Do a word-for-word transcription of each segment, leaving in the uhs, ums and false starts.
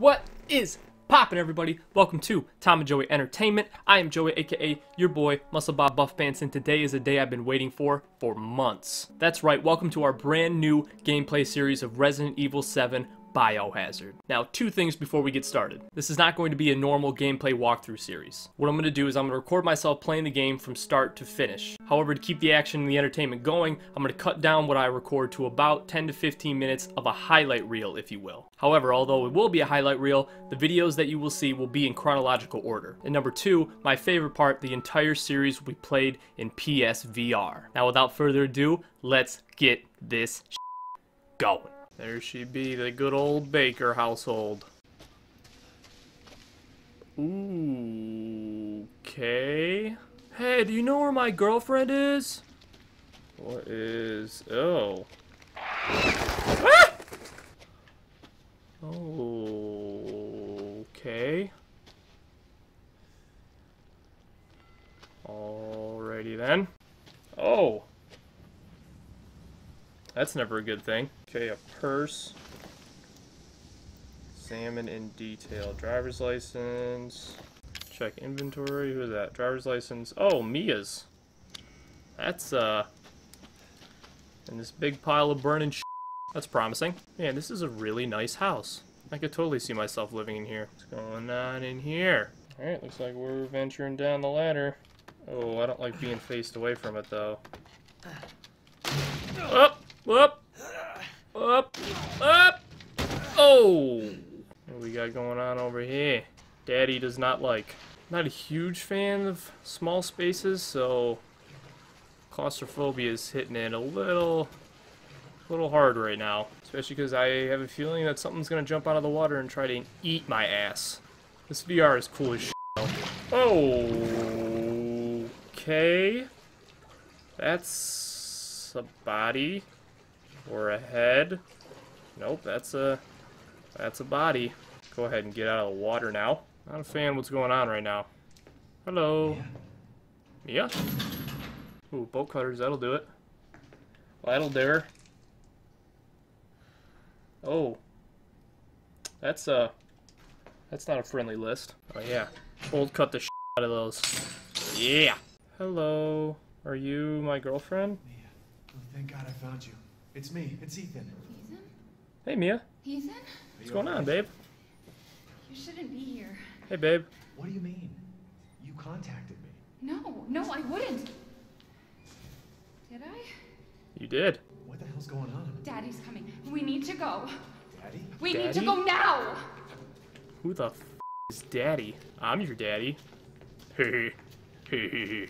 What is poppin', everybody? Welcome to Tom and Joey Entertainment. I am Joey, aka your boy Muscle Bob Buff Pants, and today is a day I've been waiting for for months. That's right, welcome to our brand new gameplay series of Resident Evil seven Biohazard. Now, two things before we get started. This is not going to be a normal gameplay walkthrough series. What I'm going to do is I'm going to record myself playing the game from start to finish. However, to keep the action and the entertainment going, I'm going to cut down what I record to about ten to fifteen minutes of a highlight reel, if you will. However, although it will be a highlight reel, the videos that you will see will be in chronological order. And number two, my favorite part, the entire series will be played in P S V R. Now, without further ado, let's get this sh going. There she be, the good old Baker household. Ooh, okay. Hey, do you know where my girlfriend is? What is... oh. Ah! Oh, okay. Alrighty then. Oh. That's never a good thing. Okay, a purse. Examine in detail. Driver's license. Check inventory. Who's that? Driver's license. Oh, Mia's. That's, uh... and this big pile of burning sh**. That's promising. Man, this is a really nice house. I could totally see myself living in here. What's going on in here? Alright, looks like we're venturing down the ladder. Oh, I don't like being faced away from it, though. Up! Up! Up! Up! Oh! What we got going on over here? Daddy does not like. Not a huge fan of small spaces, so claustrophobia is hitting it a little, little hard right now. Especially because I have a feeling that something's gonna jump out of the water and try to eat my ass. This V R is cool as shit, though. Oh! Okay. That's a body or a head. Nope, that's a that's a body. Go ahead and get out of the water now. Not a fan of what's going on right now. Hello. Mia? Yeah. Ooh, bolt cutters, that'll do it. That'll do her. Oh. That's uh that's not a friendly list. Oh yeah. Bolt cut the shit out of those. Yeah. Hello. Are you my girlfriend? Thank God I found you. It's me. It's Ethan. Ethan? Hey, Mia. Ethan? What's going on, babe? You shouldn't be here. Hey, babe. What do you mean? You contacted me. No, no, I wouldn't. Did I? You did. What the hell's going on? Daddy's coming. We need to go. Daddy? We daddy? need to go now! Who the f*** is Daddy? I'm your daddy. Hey, hey, hey, hey.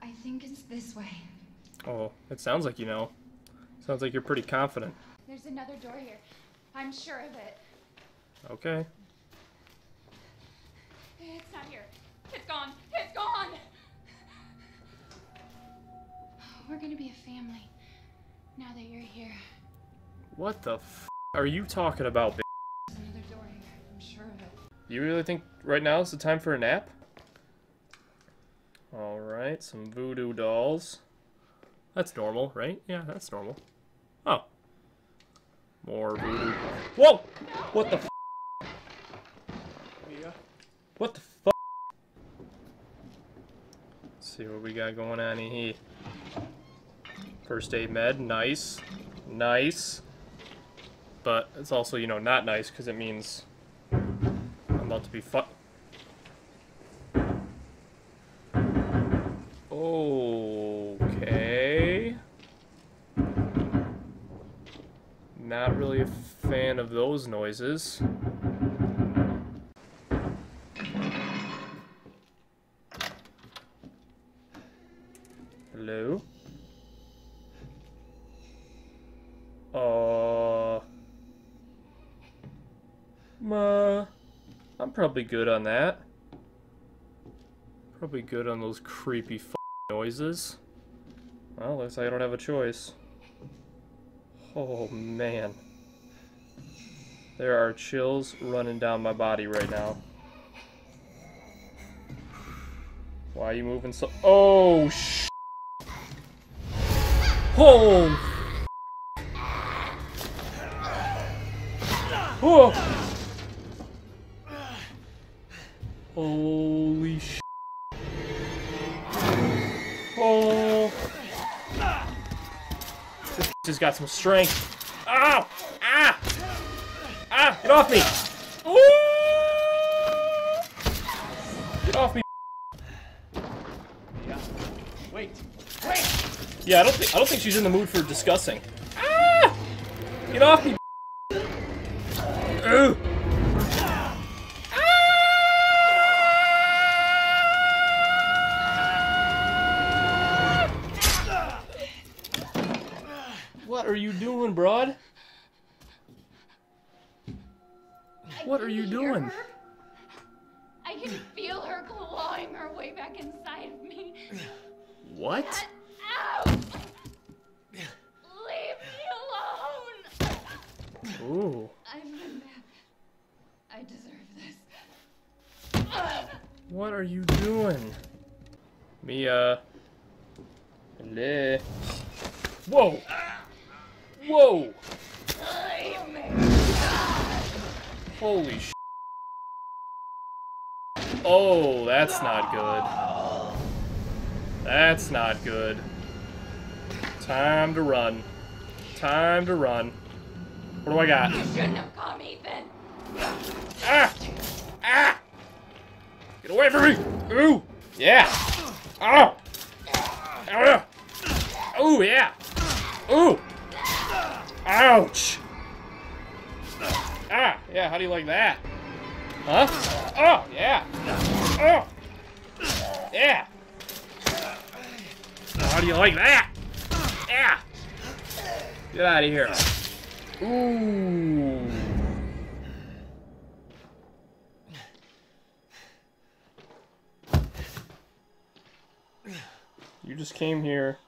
I think it's this way. Oh, it sounds like you know. Sounds like you're pretty confident. There's another door here. I'm sure of it. Okay. It's not here. It's gone. It's gone! We're gonna be a family now that you're here. What the f are you talking about, bitch? There's another door here. I'm sure of it. You really think right now is the time for a nap? Alright, some voodoo dolls. That's normal, right? Yeah, that's normal. Oh. More voodoo. Whoa! No, what the f***? Yeah. What the f***? Let's see what we got going on in here. First aid med. Nice. Nice. But it's also, you know, not nice because it means I'm about to be fu- Not really a fan of those noises. Hello? Uh, Ma, I'm probably good on that. Probably good on those creepy f noises. Well, looks like I don't have a choice. Oh man, there are chills running down my body right now. Why are you moving so? Oh sh! Oh! Oh! Holy sh! Oh! This sh has got some strength. Ow! Ah! Ah! Get off me! Ooh! Get off me! Yeah. Wait! Wait! Yeah, I don't think I don't think she's in the mood for discussing. Ah! Get off me! Ugh! What are you doing, broad? I what are you doing? Her. I can feel her clawing her way back inside of me. What? Ow! Leave me alone! Ooh. I'm in I deserve this. What are you doing? Mia. Hello. Whoa! Whoa! Holy sh! Oh, that's not good. That's not good. Time to run. Time to run. What do I got? You shouldn't have come, Ethan. Ah! Ah! Get away from me! Ooh! Yeah! Oh! Oh yeah! Ooh! Ouch! Ah, yeah, how do you like that? Huh? Oh, yeah! Oh! Yeah! How do you like that? Yeah! Get out of here. Ooh! You just came here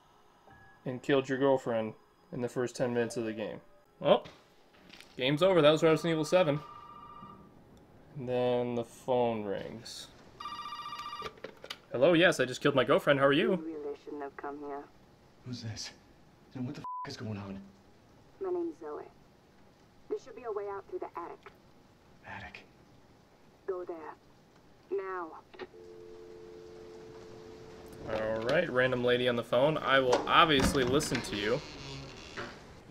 and killed your girlfriend in the first ten minutes of the game. Well, game's over. That was Resident Evil seven. And then the phone rings. Hello, yes, I just killed my girlfriend. How are you? You really shouldn't have come here. Who's this? And what the f*** is going on? My name's Zoe. There should be a way out through the attic. Attic? Go there. Now. Alright, random lady on the phone. I will obviously listen to you.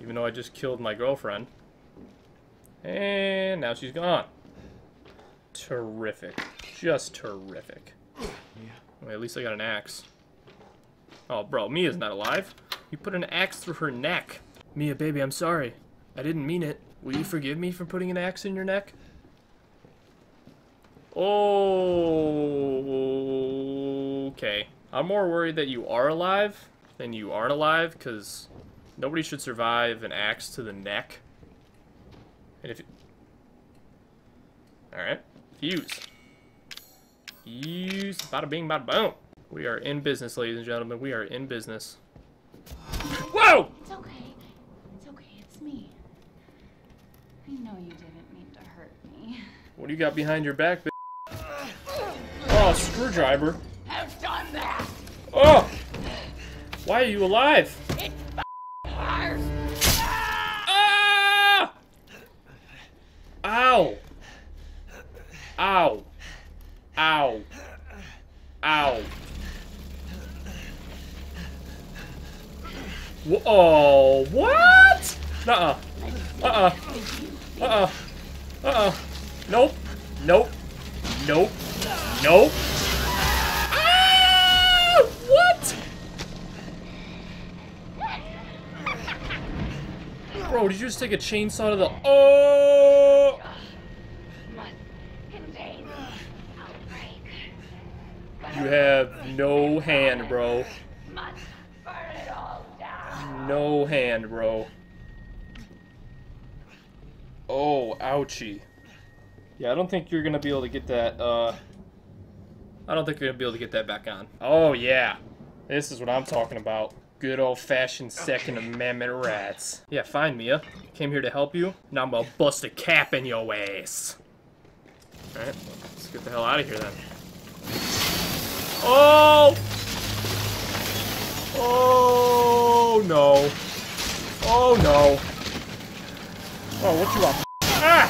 Even though I just killed my girlfriend. And now she's gone. Terrific. Just terrific. Yeah. Well, at least I got an axe. Oh, bro, Mia's not alive. You put an axe through her neck. Mia, baby, I'm sorry. I didn't mean it. Will you forgive me for putting an axe in your neck? Oh, okay. I'm more worried that you are alive than you aren't alive, because nobody should survive an axe to the neck. And if you... Alright. Fuse. Fuse. Bada bing, bada boom. We are in business, ladies and gentlemen. We are in business. Whoa! It's okay. It's okay. It's me. I know you didn't mean to hurt me. What do you got behind your back, bitch? Oh, screwdriver. I've done that! Oh! Why are you alive? It's f***ing hard! Ah! Ow! Ow! Ow! Ow! Whoa! Oh, what? Nuh-uh. Uh-uh. Uh-uh. Uh-uh. Nope. Nope. Nope. Nope. What? Bro, did you just take a chainsaw to the... Oh! You have no hand, bro. No hand, bro. Oh, ouchie. Yeah, I don't think you're gonna be able to get that, uh... I don't think you're going to be able to get that back on. Oh, yeah. This is what I'm talking about. Good old-fashioned Second Amendment rights. Yeah, fine, Mia. Came here to help you. Now I'm going to bust a cap in your ass. All right, let's get the hell out of here, then. Oh! Oh, no. Oh, no. Oh, what you want? Ah! Ah!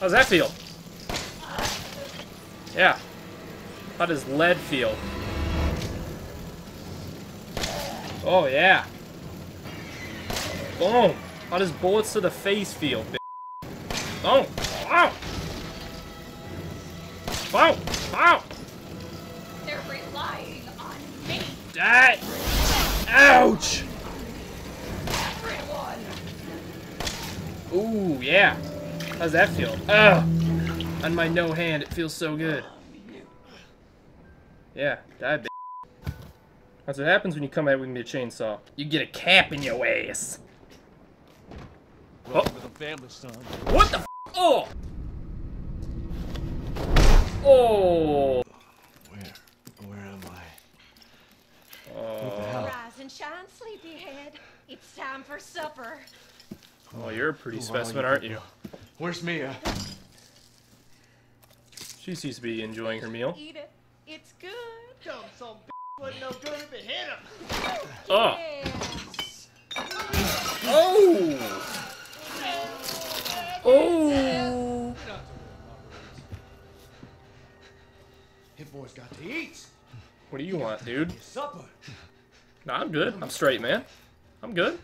How's that feel? Yeah. How does lead feel? Oh, yeah. Boom. How does bullets to the face feel, bitch? Boom. Wow. Wow. Wow. They're relying on me. That. Ouch. Ooh, yeah. How's that feel? Ugh. On my no hand, it feels so good. Yeah, die, bitch. That's what happens when you come at me with a chainsaw. You get a cap in your ass. Oh. What the f? Oh! Oh! Where? Where am I? Oh. Rise and shine, sleepyhead. It's time for supper. Oh, you're a pretty Who specimen, are you aren't you? Where's Mia? She seems to be enjoying her meal. Eat it. It's good. Dumb son of a bitch wasn't no good if it hit him. Oh. Yes. Oh. Oh. Hit boy's got to eat. What do you want, dude? Supper. Nah, I'm good. I'm straight, man. I'm good.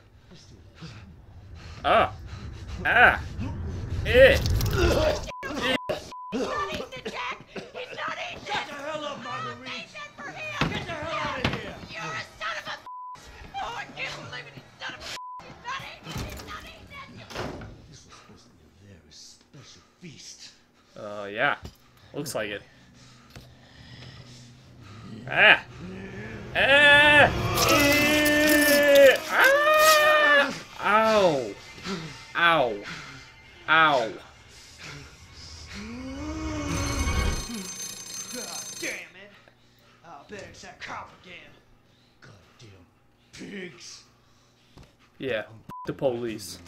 Ah. Ah. Eh. Uh, yeah. Looks like it. Ah! Ah! Ah! Ow! Ow! Ow! God damn it! I'll bet it's that cop again. Goddamn pigs! Yeah, the police.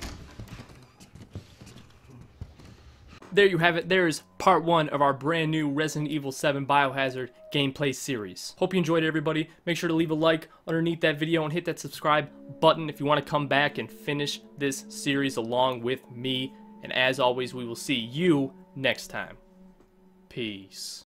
There you have it. There is part one of our brand new Resident Evil seven Biohazard gameplay series. Hope you enjoyed it, everybody. Make sure to leave a like underneath that video and hit that subscribe button if you want to come back and finish this series along with me. And as always, we will see you next time. Peace.